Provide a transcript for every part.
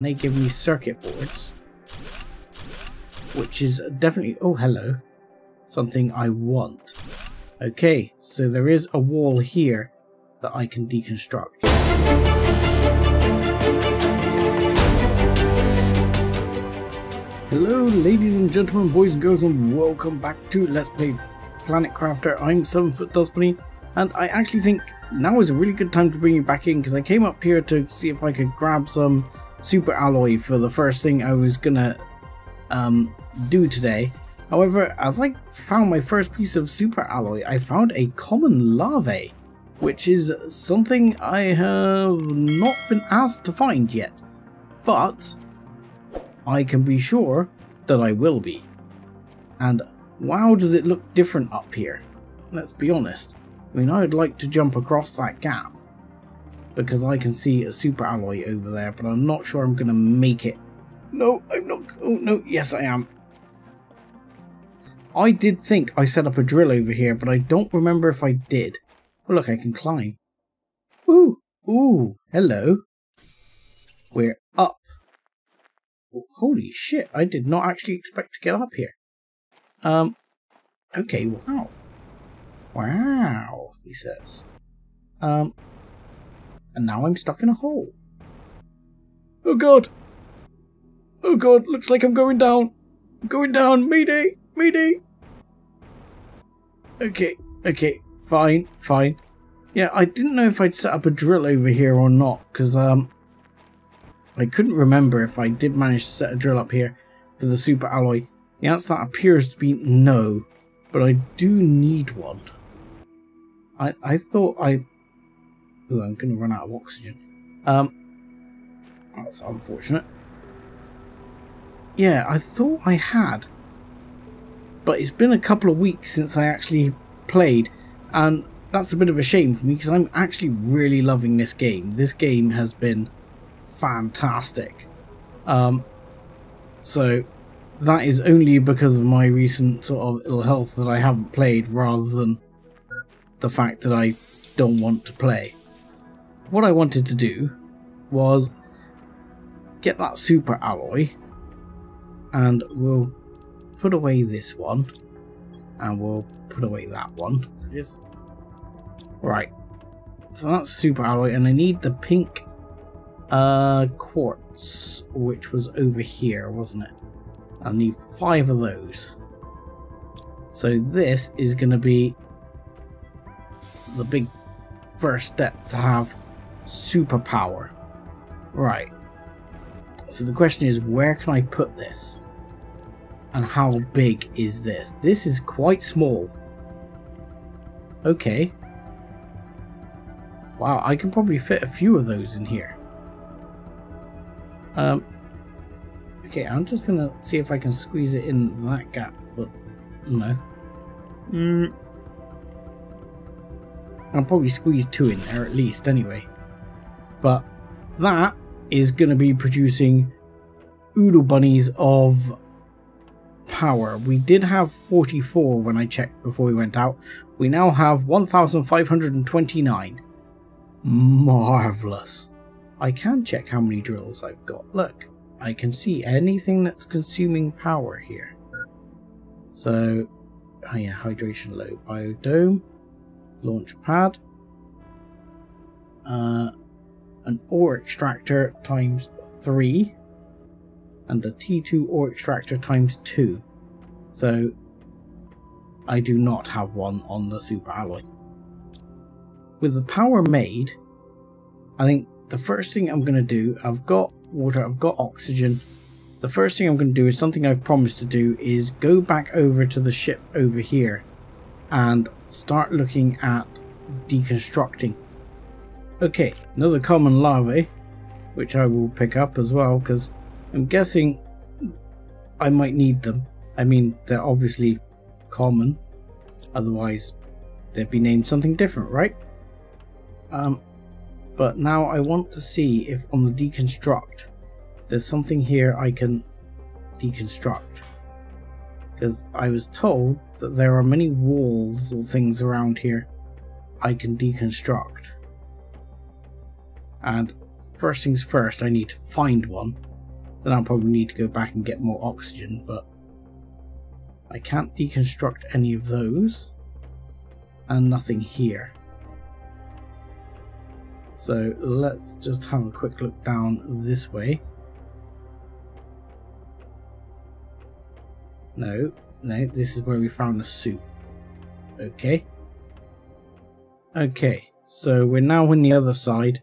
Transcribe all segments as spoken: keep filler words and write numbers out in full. They give me circuit boards, which is definitely, oh hello, something I want. Okay, so there is a wall here that I can deconstruct. Hello ladies and gentlemen, boys and girls, and welcome back to Let's Play Planet Crafter. I'm Seven Foot Dust Bunny, and I actually think now is a really good time to bring you back in, because I came up here to see if I could grab some super alloy for the first thing I was gonna um, do today. However, as I found my first piece of super alloy, I found a common larvae, which is something I have not been asked to find yet, but I can be sure that I will be. And wow, does it look different up here? Let's be honest. I mean, I'd like to jump across that gap, because I can see a super alloy over there, but I'm not sure I'm going to make it. No, I'm not. Oh, no, yes, I am. I did think I set up a drill over here, but I don't remember if I did. Oh, look, I can climb. Ooh, ooh, hello. We're up. Oh, holy shit, I did not actually expect to get up here. Um, okay, wow. Wow, he says. Um, and now I'm stuck in a hole. Oh god! Oh god, looks like I'm going down! I'm going down! Mayday! Mayday! Okay, okay, fine, fine. Yeah, I didn't know if I'd set up a drill over here or not, because um, I couldn't remember if I did manage to set a drill up here for the super alloy. The answer appears to be no, but I do need one. I, I thought I... Ooh, I'm going to run out of oxygen. Um, that's unfortunate. Yeah, I thought I had. But it's been a couple of weeks since I actually played, and that's a bit of a shame for me, because I'm actually really loving this game. This game has been fantastic. Um, so, that is only because of my recent sort of ill health that I haven't played, rather than the fact that I don't want to play. What I wanted to do was get that super alloy, and we'll put away this one, and we'll put away that one. Yes. Right, so that's super alloy, and I need the pink uh, quartz, which was over here, wasn't it? I need five of those. So this is going to be the big first step to have superpower. Right. So the question is, where can I put this? And how big is this? This is quite small. Okay. Wow, I can probably fit a few of those in here. Um... Okay, I'm just gonna see if I can squeeze it in that gap, but no. Mm. I'll probably squeeze two in there at least anyway. But that is gonna be producing oodle bunnies of power. We did have forty-four when I checked before we went out. We now have one thousand five hundred twenty-nine. Marvelous. I can check how many drills I've got. Look. I can see anything that's consuming power here. So, oh yeah, hydration low, biodome, launch pad, uh, an ore extractor times three, and a T two ore extractor times two. So, I do not have one on the super alloy. With the power made, I think the first thing I'm going to do, I've got water, I've got oxygen. The first thing I'm going to do is something I've promised to do, is go back over to the ship over here and start looking at deconstructing. Okay, another common larvae, which I will pick up as well, because I'm guessing I might need them. I mean, they're obviously common, otherwise they'd be named something different, right? Um, But now I want to see if on the deconstruct, there's something here I can deconstruct. Because I was told that there are many walls or things around here I can deconstruct. And first things first, I need to find one. Then I'll probably need to go back and get more oxygen, but I can't deconstruct any of those, and nothing here. So let's just have a quick look down this way. No, no, this is where we found the suit. Okay. Okay, so we're now on the other side.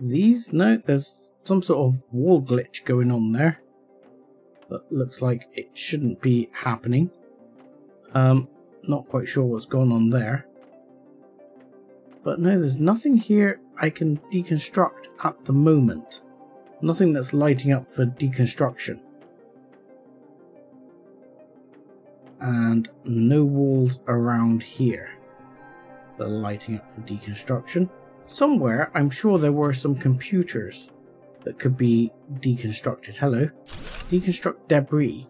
These, no, there's some sort of wall glitch going on there. That looks like it shouldn't be happening. Um, not quite sure what's going on there. But no, there's nothing here I can deconstruct at the moment. Nothing that's lighting up for deconstruction. And no walls around here that are lighting up for deconstruction. Somewhere, I'm sure there were some computers that could be deconstructed. Hello. Deconstruct debris.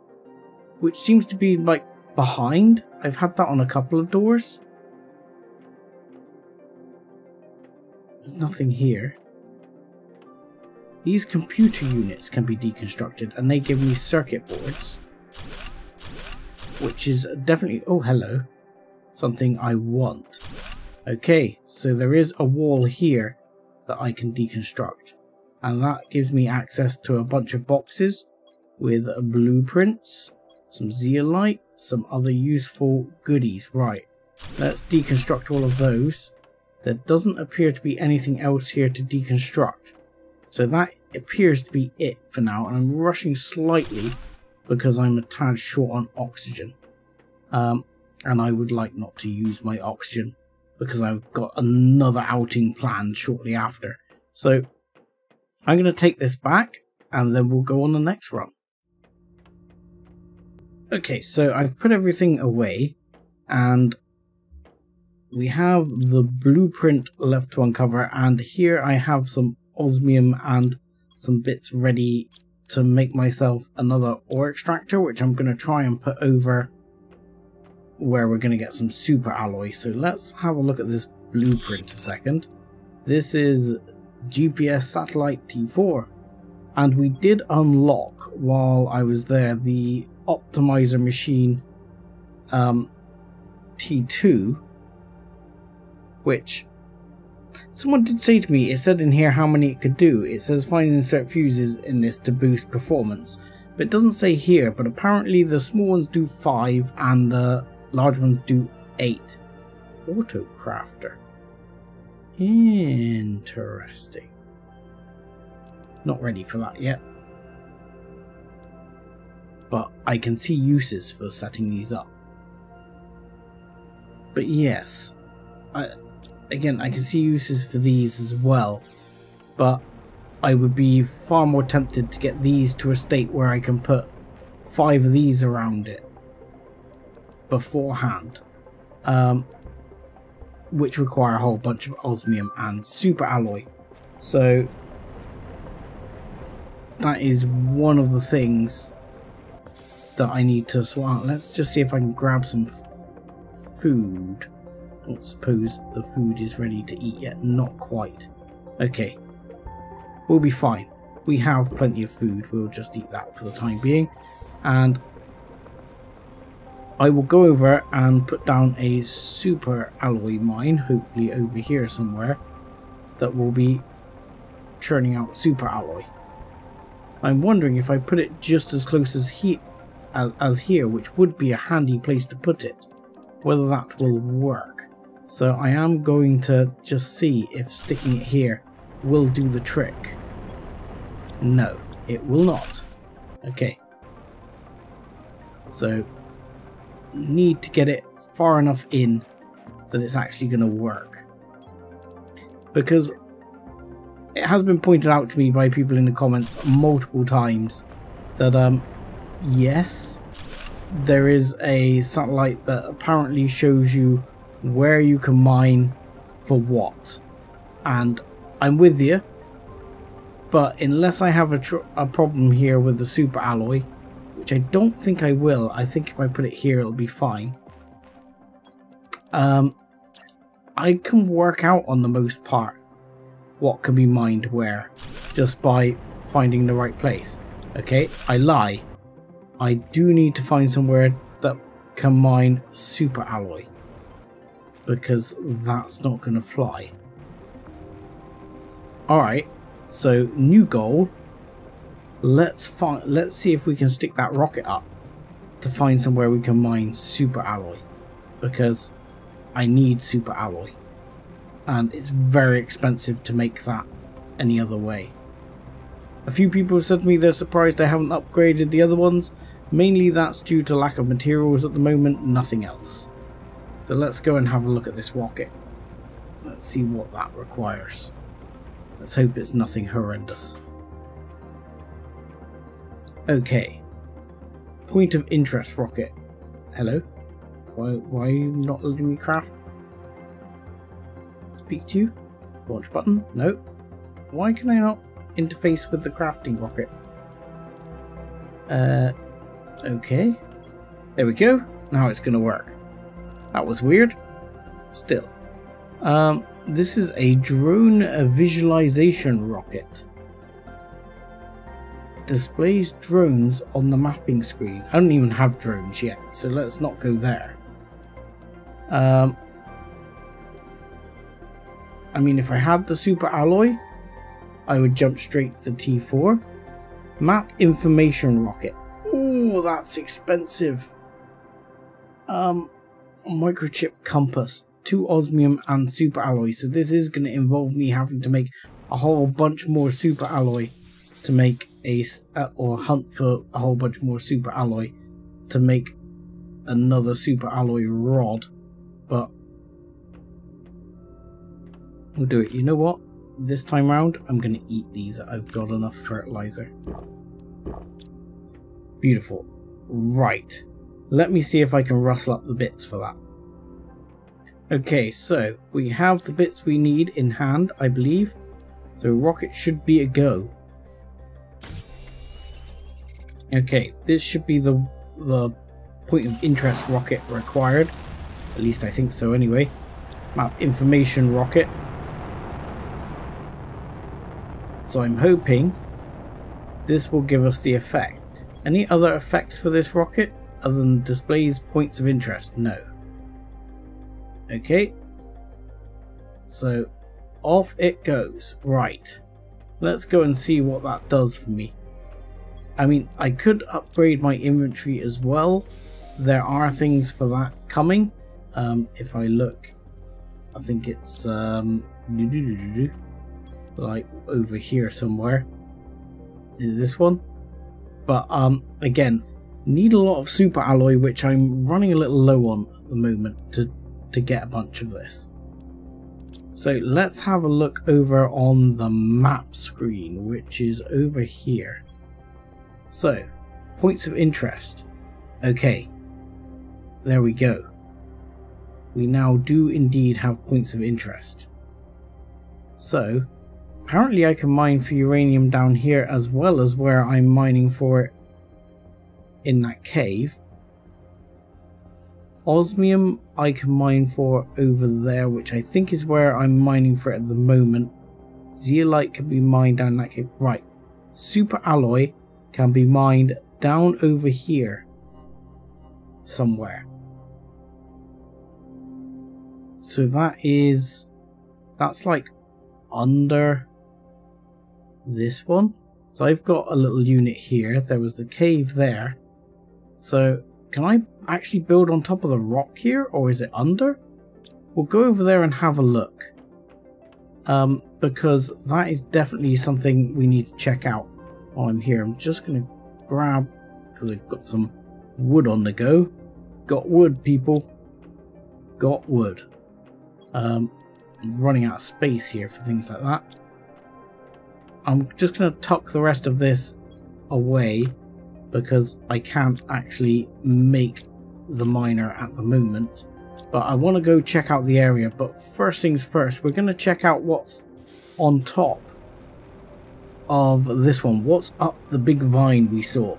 Which seems to be, like, behind. I've had that on a couple of doors. There's nothing here. These computer units can be deconstructed, and they give me circuit boards. Which is definitely, oh hello, something I want. Okay, so there is a wall here that I can deconstruct. And that gives me access to a bunch of boxes with blueprints, some zeolite, some other useful goodies. Right, let's deconstruct all of those. There doesn't appear to be anything else here to deconstruct. So that appears to be it for now, and I'm rushing slightly because I'm a tad short on oxygen. Um, and I would like not to use my oxygen, because I've got another outing planned shortly after. So I'm going to take this back, and then we'll go on the next run. Okay, so I've put everything away, and we have the blueprint left to uncover, and here I have some osmium and some bits ready to make myself another ore extractor, which I'm going to try and put over where we're going to get some super alloy. So let's have a look at this blueprint a second. This is G P S satellite T four, and we did unlock while I was there the optimizer machine um, T two, which someone did say to me, it said in here how many it could do. It says find and insert fuses in this to boost performance. But it doesn't say here, but apparently the small ones do five and the large ones do eight. Autocrafter. Interesting. Not ready for that yet. But I can see uses for setting these up. But yes, I... Again, I can see uses for these as well, but I would be far more tempted to get these to a state where I can put five of these around it beforehand, um, which require a whole bunch of osmium and super alloy. So that is one of the things that I need to sort out. Let's just see if I can grab some f food. I don't suppose the food is ready to eat yet. Not quite. Okay. We'll be fine. We have plenty of food. We'll just eat that for the time being. And I will go over and put down a super alloy mine, hopefully over here somewhere, that will be churning out super alloy. I'm wondering if I put it just as close as, he as, as here, which would be a handy place to put it, whether that will work. So I am going to just see if sticking it here will do the trick. No, it will not. Okay. So need to get it far enough in that it's actually going to work. Because it has been pointed out to me by people in the comments multiple times that um yes, there is a satellite that apparently shows you where you can mine for what, and I'm with you, but unless I have a, tr a problem here with the super alloy, which I don't think I will. I think if I put it here it'll be fine. um, I can work out on the most part what can be mined where just by finding the right place. Okay, I lie. I do need to find somewhere that can mine super alloy, because that's not going to fly. Alright, so new goal. Let's find, let's see if we can stick that rocket up to find somewhere we can mine super alloy, because I need super alloy and it's very expensive to make that any other way. A few people have said to me they're surprised I haven't upgraded the other ones. Mainly that's due to lack of materials at the moment, nothing else. So let's go and have a look at this rocket. Let's see what that requires. Let's hope it's nothing horrendous. Okay. Point of interest rocket. Hello? Why, why are you not letting me craft? Speak to you? Launch button? No. Why can I not interface with the crafting rocket? Uh, okay. There we go. Now it's gonna work. That was weird. Still. Um, this is a drone visualization rocket. Displays drones on the mapping screen. I don't even have drones yet, so let's not go there. Um, I mean, if I had the super alloy, I would jump straight to the T four. Map information rocket. Oh, that's expensive. Um, microchip compass, two osmium and super alloy. So this is going to involve me having to make a whole bunch more super alloy to make a uh, or hunt for a whole bunch more super alloy to make another super alloy rod. But we'll do it. You know what? This time round, I'm going to eat these. I've got enough fertilizer. Beautiful. Right. Let me see if I can rustle up the bits for that. Okay, so we have the bits we need in hand, I believe. So rocket should be a go. Okay, this should be the, the point of interest rocket required. At least I think so anyway. Map information rocket. So I'm hoping this will give us the effect. Any other effects for this rocket other than displays points of interest? No. Okay. So off it goes. Right. Let's go and see what that does for me. I mean, I could upgrade my inventory as well. There are things for that coming. Um, if I look, I think it's um, like over here somewhere. Is this one? But um, again, need a lot of super alloy, which I'm running a little low on at the moment to, to get a bunch of this. So let's have a look over on the map screen, which is over here. So, points of interest. Okay, there we go. We now do indeed have points of interest. So, apparently I can mine for uranium down here as well as where I'm mining for it in that cave. Osmium I can mine for over there, which I think is where I'm mining for it at the moment. Zeolite can be mined down that cave. Right, super alloy can be mined down over here somewhere. So that is, that's like under this one. So I've got a little unit here. There was the cave there. So can I actually build on top of the rock here, or is it under? We'll go over there and have a look, um, because that is definitely something we need to check out while I'm here. I'm just going to grab, because I've got some wood on the go. Got wood, people. Got wood. Um, I'm running out of space here for things like that. I'm just going to tuck the rest of this away because I can't actually make the miner at the moment. But I want to go check out the area. But first things first, we're going to check out what's on top of this one. What's up the big vine we saw?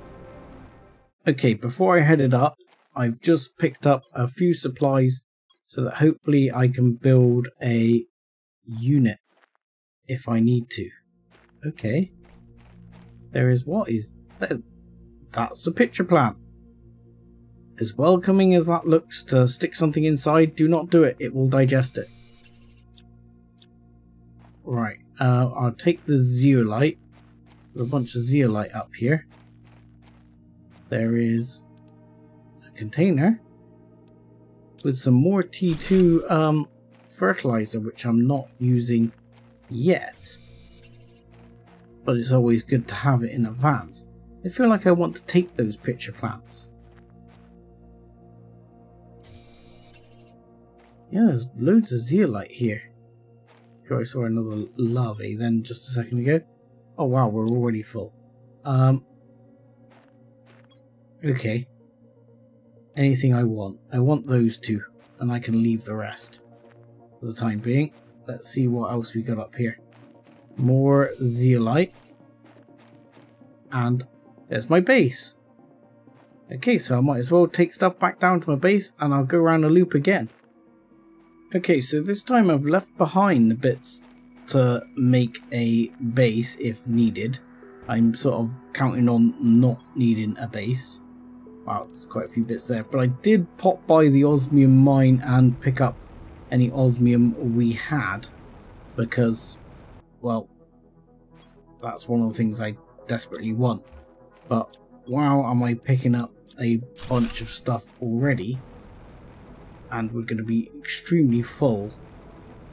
Okay, before I headed up, I've just picked up a few supplies so that hopefully I can build a unit if I need to. Okay. There is, what is Then that's a picture plan. As welcoming as that looks to stick something inside, do not do it. It will digest it. Right, uh, I'll take the zeolite. There's a bunch of zeolite up here. There is a container with some more T two um, fertilizer, which I'm not using yet. But it's always good to have it in advance. I feel like I want to take those picture plants. Yeah, there's loads of zeolite here. Sure, I saw another larvae then just a second ago. Oh wow, we're already full. Um, okay. Anything I want. I want those two, and I can leave the rest for the time being. Let's see what else we got up here. More zeolite. And there's my base. Okay, so I might as well take stuff back down to my base, and I'll go around a loop again. Okay, so this time I've left behind the bits to make a base if needed. I'm sort of counting on not needing a base. Wow, there's quite a few bits there. But I did pop by the osmium mine and pick up any osmium we had, because, well, that's one of the things I desperately want. But wow, am I picking up a bunch of stuff already, and we're going to be extremely full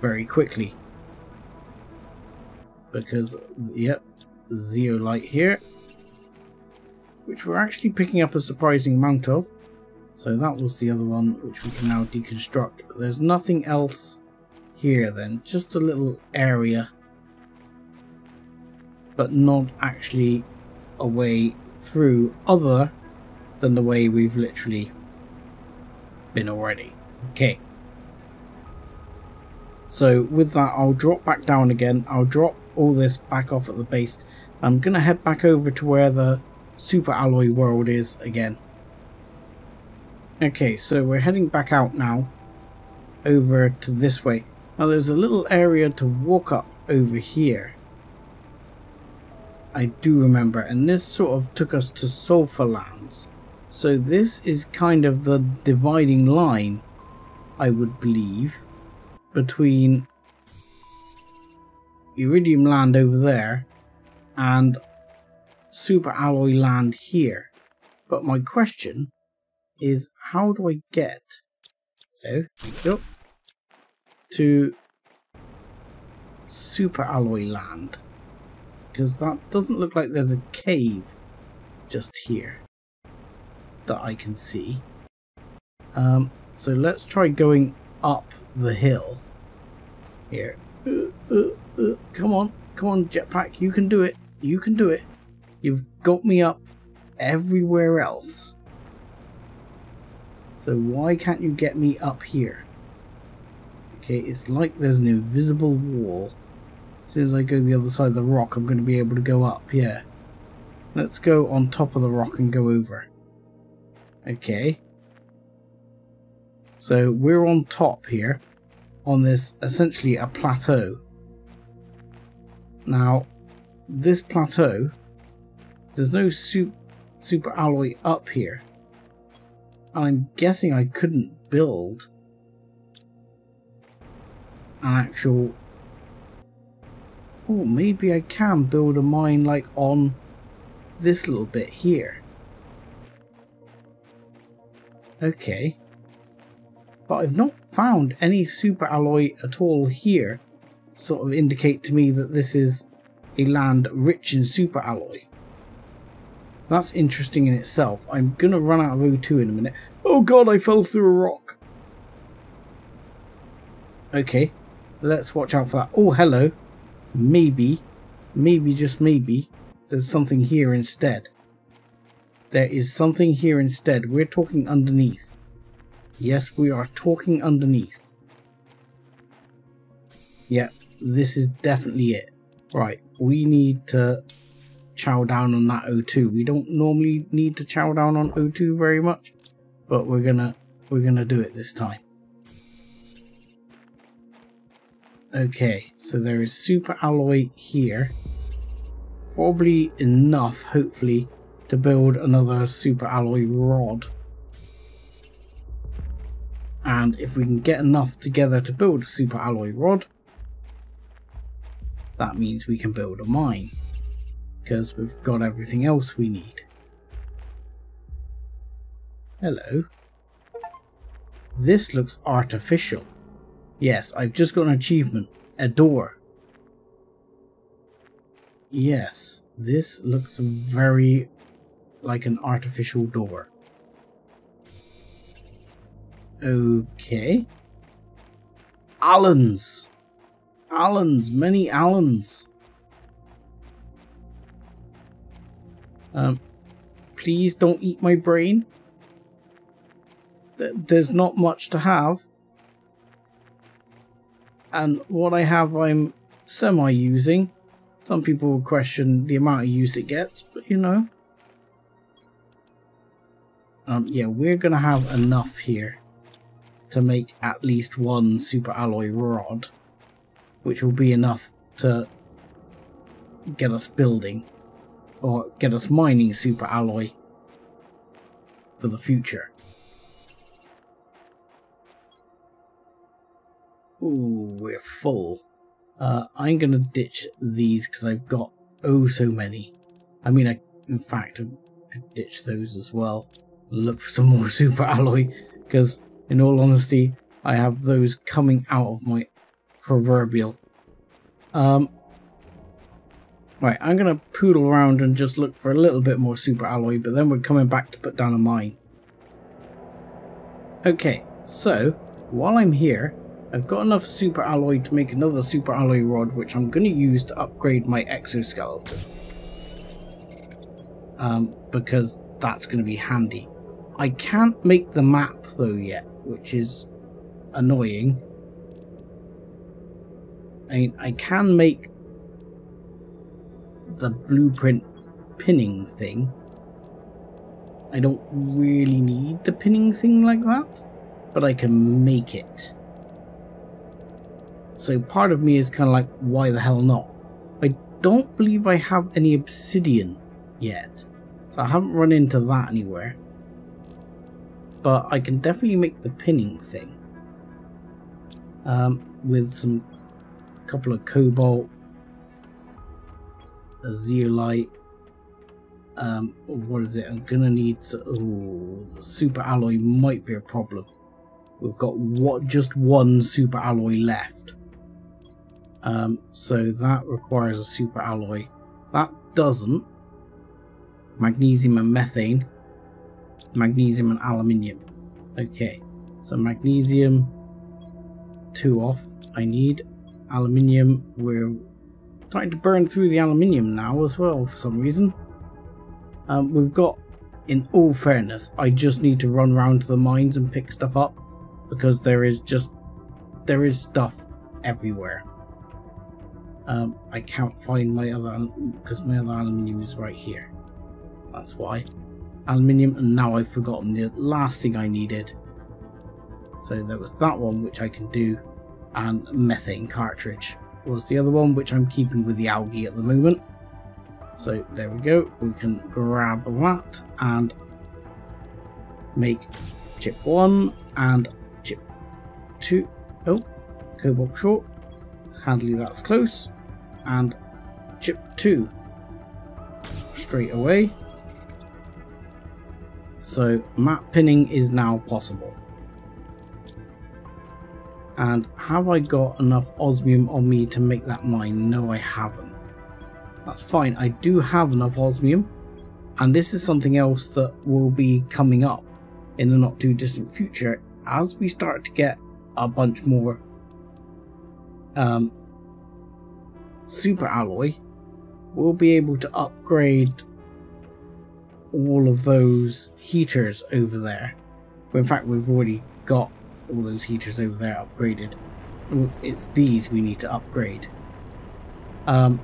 very quickly. Because, yep, zeolite here, which we're actually picking up a surprising amount of. So that was the other one, which we can now deconstruct. But there's nothing else here then, just a little area, but not actually a way through other than the way we've literally been already. Okay. So with that, I'll drop back down again. I'll drop all this back off at the base. I'm going to head back over to where the super alloy world is again. Okay, so we're heading back out now over to this way. Now there's a little area to walk up over here, I do remember, and this sort of took us to Sulphur Lands. So this is kind of the dividing line, I would believe, between Iridium Land over there and Super Alloy Land here. But my question is, how do I get hello, thank you, to Super Alloy Land? Because that doesn't look like there's a cave just here that I can see. Um, so let's try going up the hill here. Uh, uh, uh, come on, come on, jetpack, you can do it, you can do it. You've got me up everywhere else. So why can't you get me up here? Okay, it's like there's an invisible wall. As soon as I go the other side of the rock, I'm going to be able to go up, yeah. Let's go on top of the rock and go over. Okay. So we're on top here, on this, essentially a plateau. Now, this plateau, there's no super, super alloy up here. I'm guessing I couldn't build an actual... Oh, maybe I can build a mine like on this little bit here. Okay. But I've not found any super alloy at all here. Sort of indicate to me that this is a land rich in super alloy. That's interesting in itself. I'm going to run out of O two in a minute. Oh god, I fell through a rock. Okay, let's watch out for that. Oh, hello. Maybe, maybe, just maybe, there's something here instead. There is something here instead. We're talking underneath. Yes, we are talking underneath. Yep, this is definitely it. Right, we need to... chow down on that O two. We don't normally need to chow down on O two very much, but we're gonna we're gonna do it this time. Okay, so there is super alloy here, probably enough hopefully to build another super alloy rod. And if we can get enough together to build a super alloy rod, that means we can build a mine, because we've got everything else we need. Hello. This looks artificial. Yes, I've just got an achievement. A door. Yes, this looks very like an artificial door. Okay. Allens. Allens. Many Allens. Um, please don't eat my brain. There's not much to have, and what I have I'm semi-using. Some people will question the amount of use it gets, but you know. Um, yeah, we're gonna have enough here to make at least one super alloy rod, which will be enough to get us building, or get us mining super alloy for the future. Ooh, we're full. Uh, I'm going to ditch these because I've got oh so many. I mean, I, in fact, I could ditch those as well. Look for some more super alloy, because in all honesty, I have those coming out of my proverbial. Um, right, I'm going to poodle around and just look for a little bit more super alloy, but then we're coming back to put down a mine. Okay, so while I'm here, I've got enough super alloy to make another super alloy rod, which I'm going to use to upgrade my exoskeleton. Um, because that's going to be handy. I can't make the map though yet, which is annoying. I mean, I can make the blueprint pinning thing. I don't really need the pinning thing like that, but I can make it. So part of me is kind of like, why the hell not? I don't believe I have any obsidian yet, so I haven't run into that anywhere. But I can definitely make the pinning thing um, with some couple of cobalt, a zeolite. Um, what is it? I'm gonna need. To, oh, the super alloy might be a problem. We've got what just one super alloy left. Um, so that requires a super alloy. That doesn't. Magnesium and methane. Magnesium and aluminium. Okay, so magnesium, two off. I need aluminium. We're trying to burn through the aluminium now as well for some reason. Um, we've got, in all fairness, I just need to run around to the mines and pick stuff up, because there is just, there is stuff everywhere. Um, I can't find my other, because my other aluminium is right here. That's why. Aluminium, and now I've forgotten the last thing I needed. So there was that one, which I can do, and methane cartridge was the other one, which I'm keeping with the algae at the moment. So there we go. We can grab that and make chip one and chip two. Oh, cobalt short. Handily, that's close. And chip two straight away. So map pinning is now possible. And have I got enough osmium on me to make that mine? No, I haven't. That's fine. I do have enough osmium, and this is something else that will be coming up in the not too distant future as we start to get a bunch more Um, super alloy. We'll be able to upgrade all of those heaters over there. In fact, we've already got all those heaters over there upgraded. It's these we need to upgrade. Um,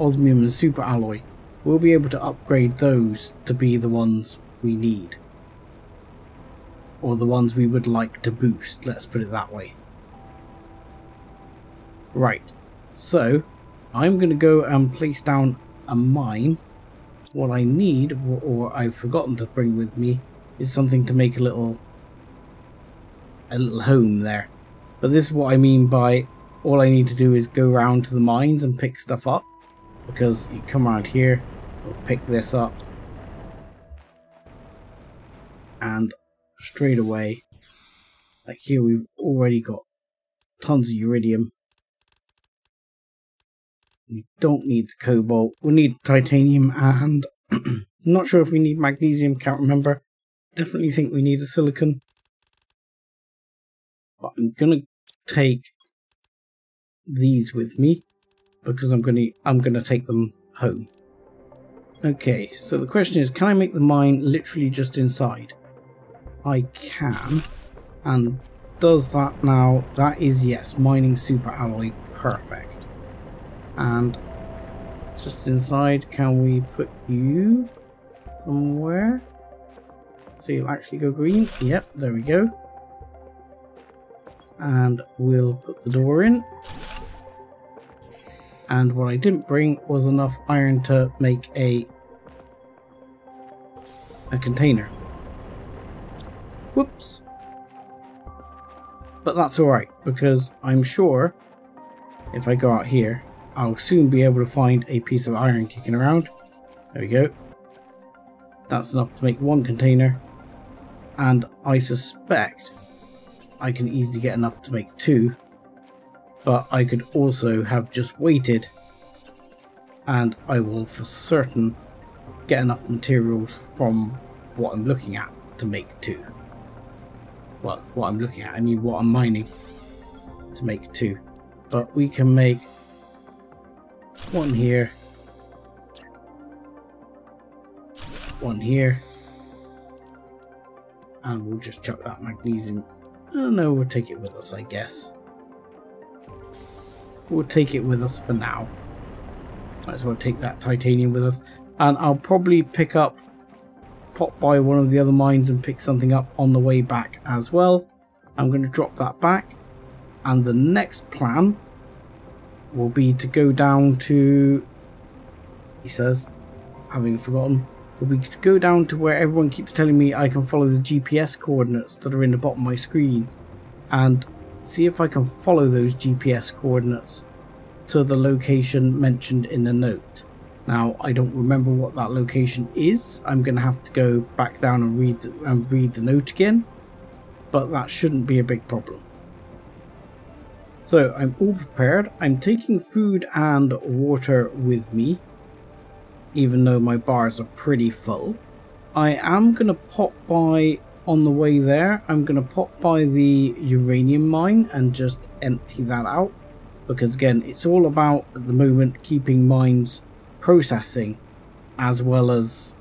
osmium and super alloy. We'll be able to upgrade those to be the ones we need, or the ones we would like to boost. Let's put it that way. Right, so I'm going to go and place down a mine what I need, or, or I've forgotten to bring with me, is something to make a little a little home there. But this is what I mean by all I need to do is go round to the mines and pick stuff up, because you come around here, we'll pick this up, and straight away, like here we've already got tons of iridium. We don't need the cobalt, we'll need titanium, and I'm not sure if we need magnesium, can't remember. Definitely think we need a silicon. But I'm gonna take these with me because I'm gonna I'm gonna take them home. Okay, so the question is, can I make the mine literally just inside? I can, and does that now? That is yes, mining super alloy, perfect. And just inside, can we put you somewhere so you'll actually go green? Yep, there we go. And we'll put the door in. And what I didn't bring was enough iron to make a a container. Whoops. But that's alright, because I'm sure if I go out here, I'll soon be able to find a piece of iron kicking around. There we go. That's enough to make one container. And I suspect I can easily get enough to make two. But I could also have just waited, and I will for certain get enough materials from what I'm looking at to make two. Well, what I'm looking at, I mean what I'm mining to make two. But we can make one here, one here, and we'll just chuck that magnesium. Oh no, we'll take it with us, I guess. We'll take it with us for now. Might as well take that titanium with us. And I'll probably pick up, pop by one of the other mines and pick something up on the way back as well. I'm going to drop that back. And the next plan will be to go down to, he says, having forgotten, will be to go down to where everyone keeps telling me I can follow the G P S coordinates that are in the bottom of my screen. And see if I can follow those G P S coordinates to the location mentioned in the note. Now, I don't remember what that location is. I'm going to have to go back down and read the, and read the note again, but that shouldn't be a big problem. So I'm all prepared. I'm taking food and water with me, even though my bars are pretty full. I am going to pop by. On the way there, I'm going to pop by the uranium mine and just empty that out, because again, it's all about, at the moment, keeping mines processing as well as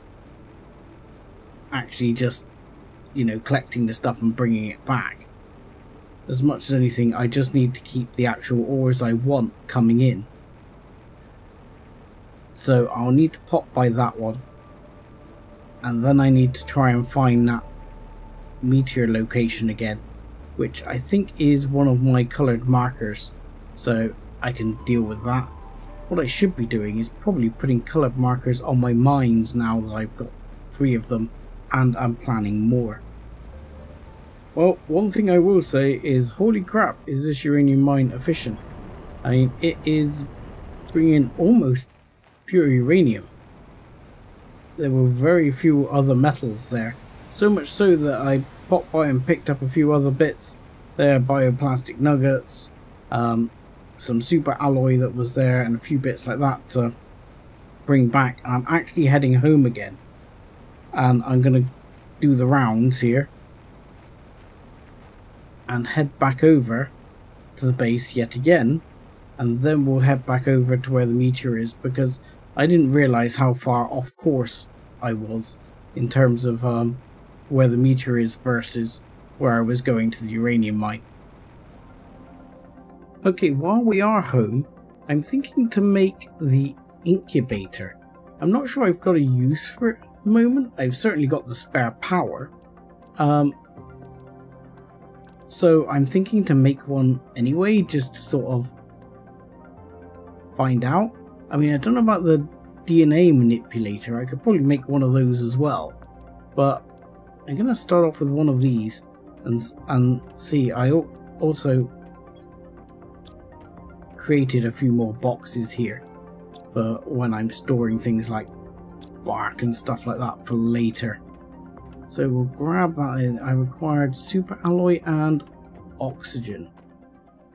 actually just, you know, collecting the stuff and bringing it back. As much as anything, I just need to keep the actual ores I want coming in. So I'll need to pop by that one, and then I need to try and find that meteor location again, which I think is one of my coloured markers, so I can deal with that. What I should be doing is probably putting coloured markers on my mines now that I've got three of them and I'm planning more. Well, one thing I will say is, holy crap, is this uranium mine efficient. I mean, it is bringing almost pure uranium. There were very few other metals there. So much so that I popped by and picked up a few other bits. There are bioplastic nuggets, um, some super alloy that was there, and a few bits like that to bring back. I'm actually heading home again, and I'm going to do the rounds here and head back over to the base yet again, and then we'll head back over to where the meteor is, because I didn't realise how far off course I was in terms of um, where the meteor is versus where I was going to the uranium mine. Okay, while we are home, I'm thinking to make the incubator. I'm not sure I've got a use for it at the moment. I've certainly got the spare power. Um, so I'm thinking to make one anyway, just to sort of find out. I mean, I don't know about the D N A manipulator, I could probably make one of those as well. But I'm going to start off with one of these and, and see. I also created a few more boxes here for when I'm storing things like bark and stuff like that for later. So we'll grab that in. I required super alloy and oxygen.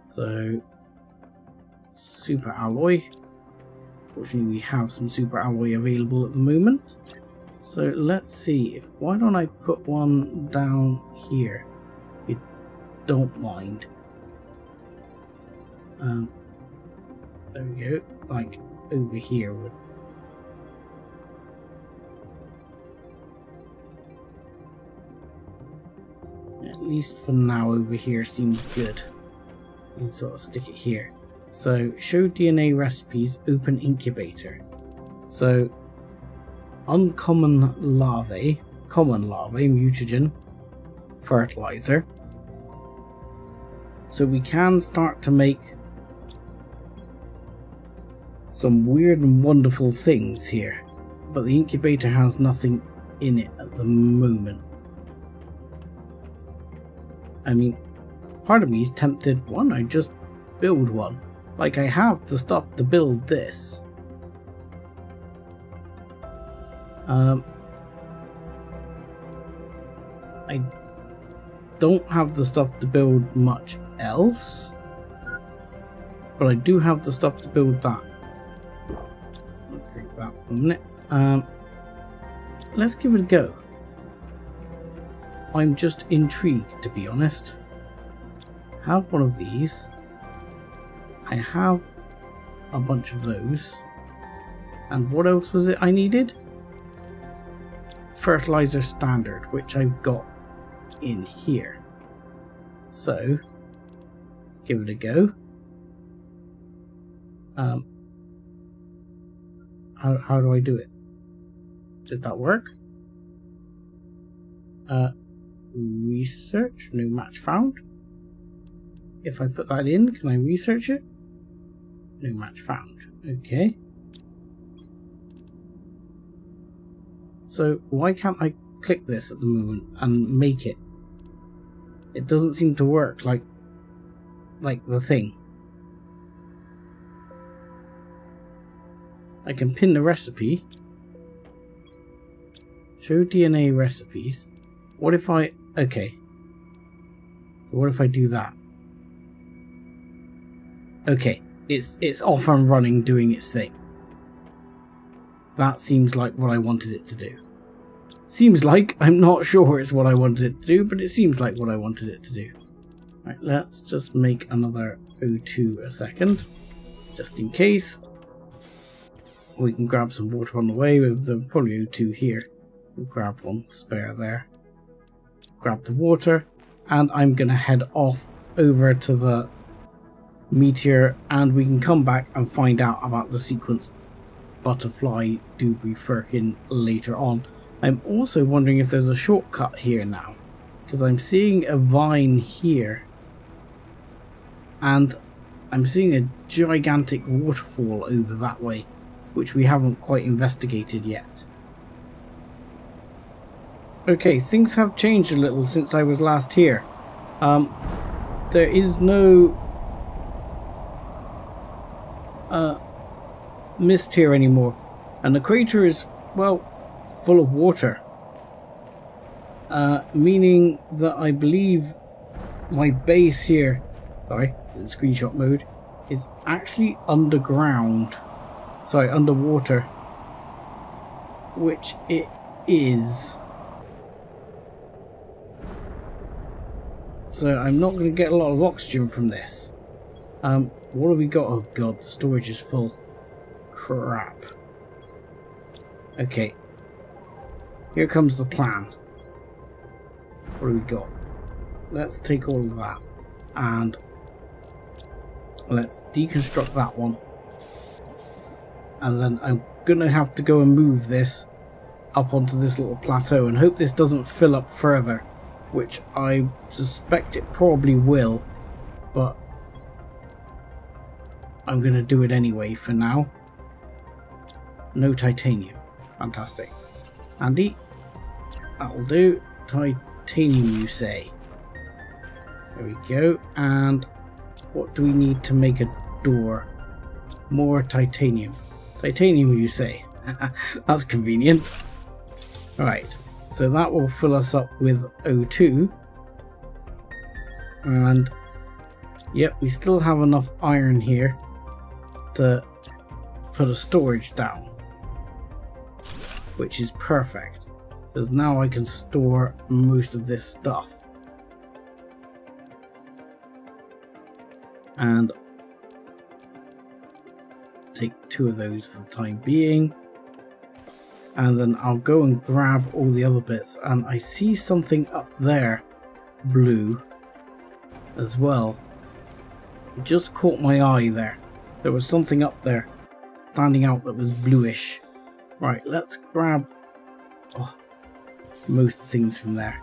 So super alloy. Fortunately, we have some super alloy available at the moment. So let's see if why don't I put one down here? If you don't mind. Um, there we go. Like over here would. At least for now, over here seems good. You can sort of stick it here. So, show D N A recipes, open incubator. So, uncommon larvae, common larvae, mutagen, fertilizer. So we can start to make some weird and wonderful things here. But the incubator has nothing in it at the moment. I mean, part of me is tempted, why don't I just build one? Like, I have the stuff to build this. Um, I don't have the stuff to build much else, but I do have the stuff to build that. I'll drink that for a minute. Um, let's give it a go. I'm just intrigued, to be honest. Have one of these. I have a bunch of those. And what else was it I needed? Fertilizer standard, which I've got in here. So, let's give it a go. Um, how, how do I do it? Did that work? Uh, research, no match found. If I put that in, can I research it? No match found. Okay. So why can't I click this at the moment and make it? It doesn't seem to work like like the thing. I can pin the recipe. Show D N A recipes. What if I... okay. What if I do that? Okay, it's it's off and running, doing its thing. That seems like what I wanted it to do. Seems like, I'm not sure it's what I wanted it to do, but it seems like what I wanted it to do. Right, let's just make another O two a second, just in case. We can grab some water on the way, with the probably O two here. We'll grab one spare there. Grab the water, and I'm going to head off over to the meteor, and we can come back and find out about the sequence butterfly doobie firkin later on. I'm also wondering if there's a shortcut here now, because I'm seeing a vine here and I'm seeing a gigantic waterfall over that way, which we haven't quite investigated yet. Okay, things have changed a little since I was last here. Um, there is no Uh, mist here anymore, and the crater is, well, full of water, uh, meaning that I believe my base here, sorry, in screenshot mode, is actually underground, sorry, underwater, which it is. So I'm not going to get a lot of oxygen from this. Um, what have we got? Oh god, the storage is full. Crap. Okay. Here comes the plan. What have we got? Let's take all of that and let's deconstruct that one. And then I'm going to have to go and move this up onto this little plateau and hope this doesn't fill up further, which I suspect it probably will, but I'm going to do it anyway for now. no titanium. Fantastic. Andy, that will do. Titanium, you say? There we go. And what do we need to make a door? More titanium. Titanium, you say? That's convenient. Right, so that will fill us up with O two. And yep, we still have enough iron here to put a storage down, which is perfect, because now I can store most of this stuff. And take two of those for the time being, and then I'll go and grab all the other bits. And I see something up there, blue, as well. It just caught my eye there. There was something up there, standing out, that was bluish. Right, let's grab oh, most things from there.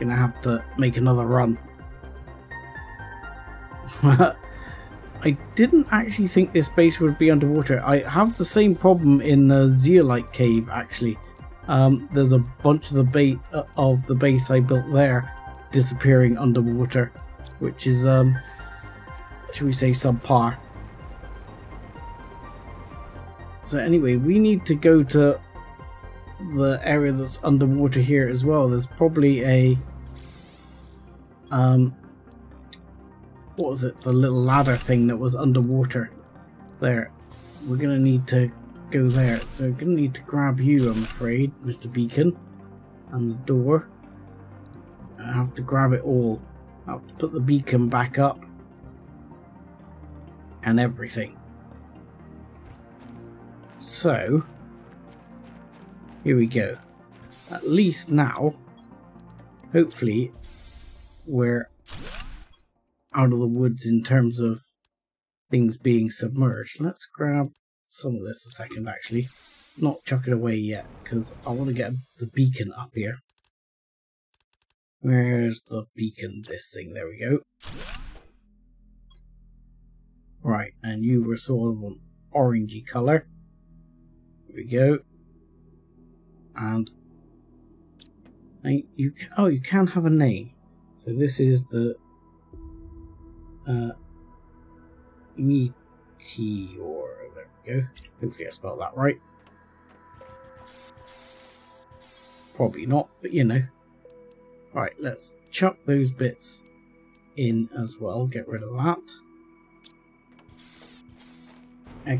Gonna have to make another run. I didn't actually think this base would be underwater. I have the same problem in the Zeolite Cave, actually. Um, there's a bunch of the bait uh, of the base I built there disappearing underwater, which is, um, should we say, subpar. So anyway, we need to go to the area that's underwater here as well. There's probably a um what was it, the little ladder thing that was underwater there. We're gonna need to go there, so we're gonna need to grab you, I'm afraid, Mister Beacon, and the door. I have to grab it all. I have to put the beacon back up and everything. So here we go. At least now, hopefully, we're out of the woods in terms of things being submerged. Let's grab some of this a second, actually. Let's not chuck it away yet, because I want to get the beacon up here. Where's the beacon? This thing. There we go. Right, and you were sort of an orangey colour. There we go. And you can, oh, you can have a name. So this is the uh, meteor. There we go. Hopefully I spelled that right. Probably not, but you know. Right, let's chuck those bits in as well. Get rid of that.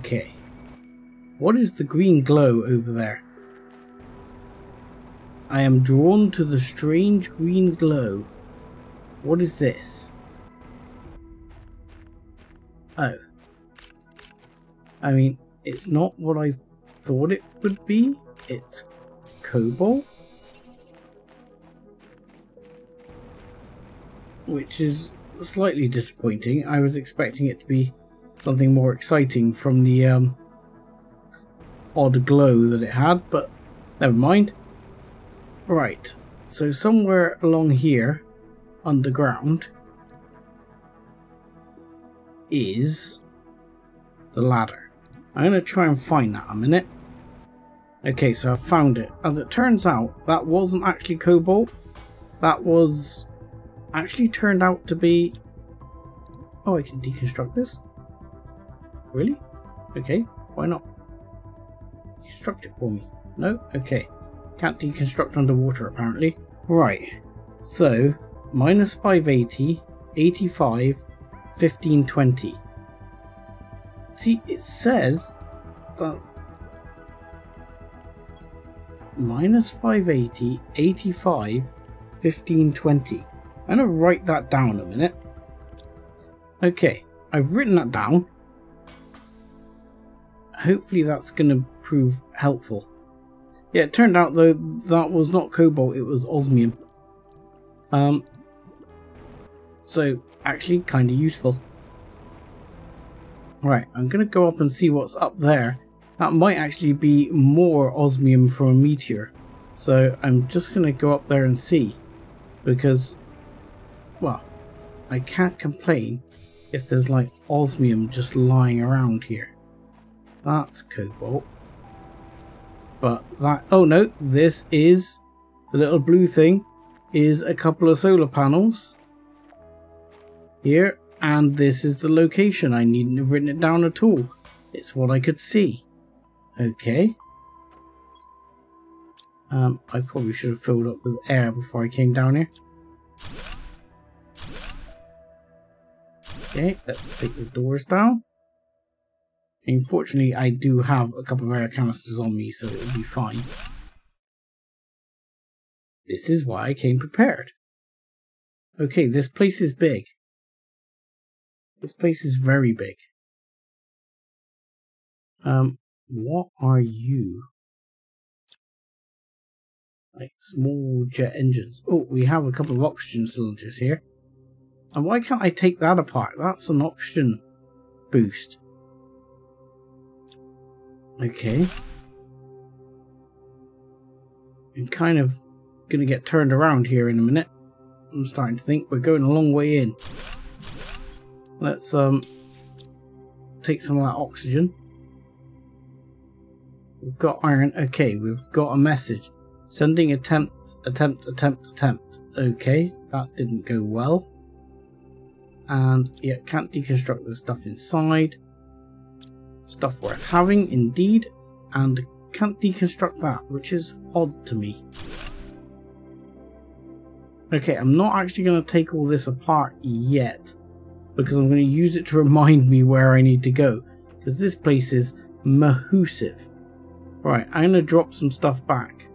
Okay. What is the green glow over there? I am drawn to the strange green glow. What is this? Oh. I mean, it's not what I th thought it would be. It's cobalt. Which is slightly disappointing. I was expecting it to be something more exciting from the um, odd glow that it had, but never mind. Right, so somewhere along here, underground, is the ladder. I'm going to try and find that a minute. Okay, so I found it. As it turns out, that wasn't actually cobalt. That was actually turned out to be... Oh, I can deconstruct this? Really? Okay, why not? Construct it for me. No? Okay. Can't deconstruct underwater, apparently. Right, so minus five eighty, eighty-five, fifteen twenty. See, it says that minus five eighty, eighty-five, fifteen twenty. I'm gonna write that down a minute. Okay, I've written that down. Hopefully that's gonna prove helpful. Yeah, it turned out, though, that was not cobalt, it was osmium. Um, so, actually, kind of useful. Right, I'm going to go up and see what's up there. That might actually be more osmium from a meteor. So, I'm just going to go up there and see. Because, well, I can't complain if there's, like, osmium just lying around here. That's cobalt. But that, oh no, this is, the little blue thing is a couple of solar panels here, and this is the location. I needn't have written it down at all. It's what I could see. Okay. Um, I probably should have filled up with air before I came down here. Okay, let's take the doors down. Unfortunately, I do have a couple of air canisters on me, so it'll be fine. This is why I came prepared. Okay, this place is big. This place is very big. Um, what are you? Like small jet engines. Oh, we have a couple of oxygen cylinders here. And why can't I take that apart? That's an oxygen boost. Okay. I'm kind of going to get turned around here in a minute. I'm starting to think we're going a long way in. Let's um take some of that oxygen. We've got iron. Okay, we've got a message. Sending attempt, attempt, attempt, attempt. Okay, that didn't go well. And yeah, can't deconstruct the stuff inside. Stuff worth having, indeed, and can't deconstruct that, which is odd to me. Okay, I'm not actually going to take all this apart yet, because I'm going to use it to remind me where I need to go, because this place is mahoosive. Right, I'm going to drop some stuff back.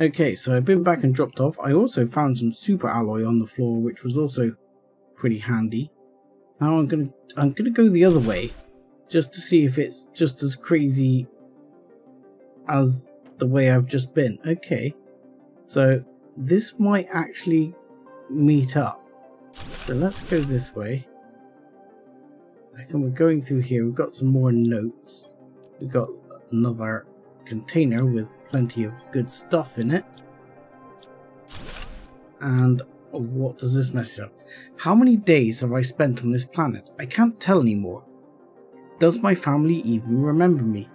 Okay, so I've been back and dropped off. I also found some super alloy on the floor, which was also pretty handy. Now I'm going to I'm going to go the other way, just to see if it's just as crazy as the way I've just been. Okay, so this might actually meet up. So let's go this way. And we're going through here. We've got some more notes. We've got another container with plenty of good stuff in it. And what does this message up? How many days have I spent on this planet? I can't tell anymore. Does my family even remember me?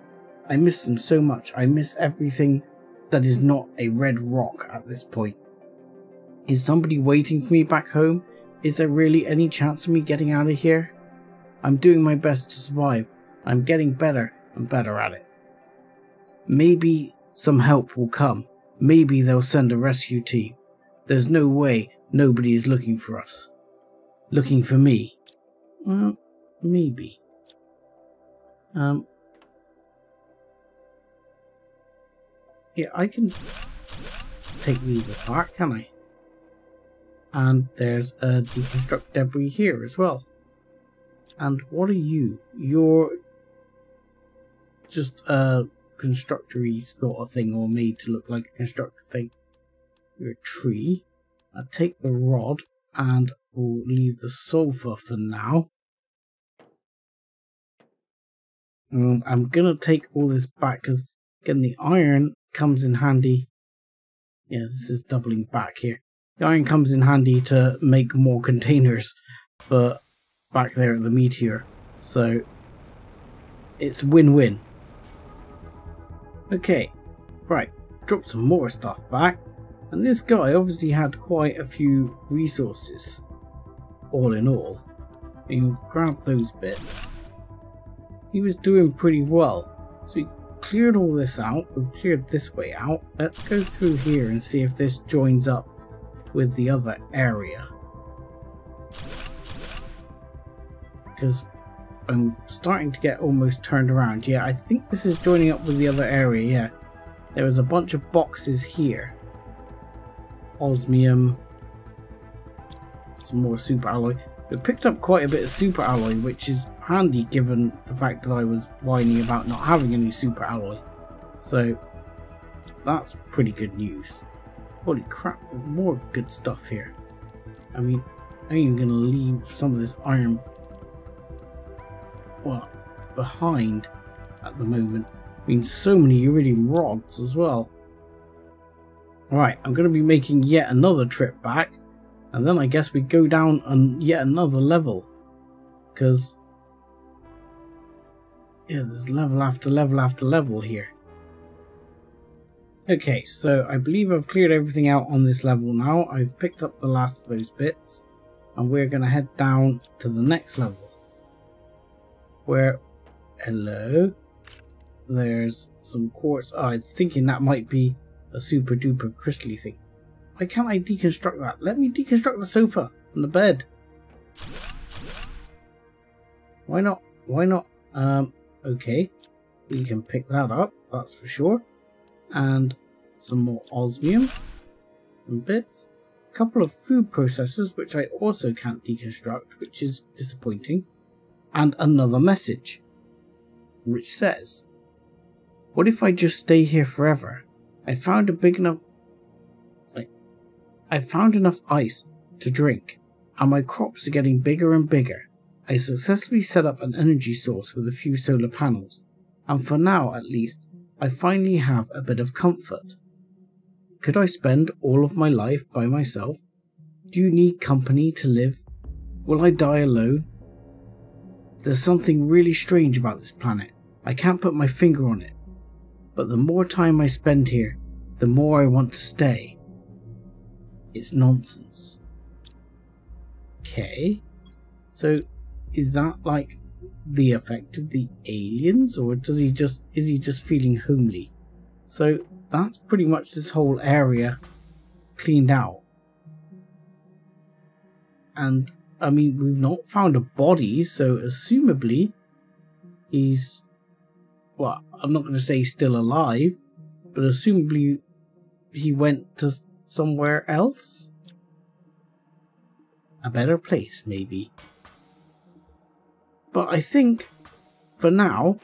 I miss them so much. I miss everything that is not a red rock at this point. Is somebody waiting for me back home? Is there really any chance of me getting out of here? I'm doing my best to survive. I'm getting better and better at it. Maybe some help will come. Maybe they'll send a rescue team. There's no way nobody is looking for us. Looking for me. Well, maybe. Um, yeah, I can take these apart, can I? And there's a deconstruct debris here as well. And what are you? You're just a constructory sort of thing, or made to look like a constructor thing. You're a tree. I take the rod and we'll leave the sulfur for now. Um, I'm gonna take all this back because again the iron comes in handy. Yeah, this is doubling back here. The iron comes in handy to make more containers for back there at the meteor, so it's win-win. Okay, right, drop some more stuff back, and this guy obviously had quite a few resources all in all. You can grab those bits. He was doing pretty well. So we cleared all this out. We've cleared this way out. Let's go through here and see if this joins up with the other area. Because I'm starting to get almost turned around. Yeah, I think this is joining up with the other area, yeah. There was a bunch of boxes here. Osmium. Some more super alloy. We picked up quite a bit of super alloy, which is handy given the fact that I was whining about not having any super alloy. So that's pretty good news. Holy crap, there's more good stuff here. I mean, I'm even gonna leave some of this iron well behind at the moment. I mean, so many iridium rods as well. Alright, I'm gonna be making yet another trip back. And then I guess we go down on yet another level, because yeah, there's level after level after level here. Okay, so I believe I've cleared everything out on this level now. I've picked up the last of those bits, and we're going to head down to the next level. Where, hello, there's some quartz. Oh, I was thinking that might be a super duper crystally thing. Why can't I deconstruct that? Let me deconstruct the sofa and the bed. Why not? Why not? Um, okay, we can pick that up, that's for sure. And some more osmium and bits. A couple of food processors, which I also can't deconstruct, which is disappointing. And another message, which says, what if I just stay here forever? I found a big enough... Like, I found enough ice to drink, and my crops are getting bigger and bigger. I successfully set up an energy source with a few solar panels, and for now at least, I finally have a bit of comfort. Could I spend all of my life by myself? Do you need company to live? Will I die alone? There's something really strange about this planet. I can't put my finger on it. But the more time I spend here, the more I want to stay. It's nonsense. Okay. So is that like the effect of the aliens, or does he just is he just feeling homely? So that's pretty much this whole area cleaned out, and I mean, we've not found a body, so assumably he's, well, I'm not going to say still alive, but assumably he went to somewhere else, a better place maybe. But I think, for now,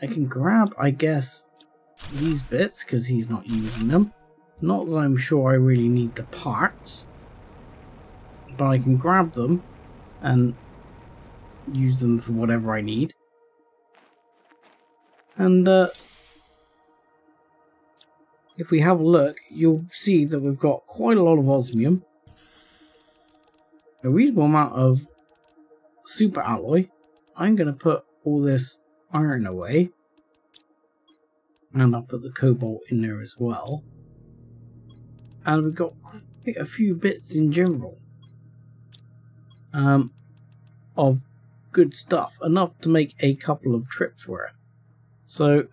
I can grab, I guess, these bits, because he's not using them. Not that I'm sure I really need the parts, but I can grab them and use them for whatever I need. And uh, if we have a look, you'll see that we've got quite a lot of osmium, a reasonable amount of super alloy. I'm going to put all this iron away, and I'll put the cobalt in there as well. And we've got quite a few bits in general um, of good stuff, enough to make a couple of trips worth. So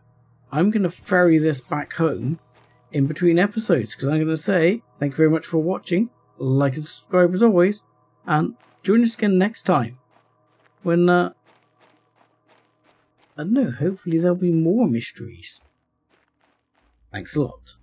I'm going to ferry this back home in between episodes, because I'm going to say thank you very much for watching, like and subscribe as always, and join us again next time. When, uh, I don't know, hopefully there'll be more mysteries. Thanks a lot.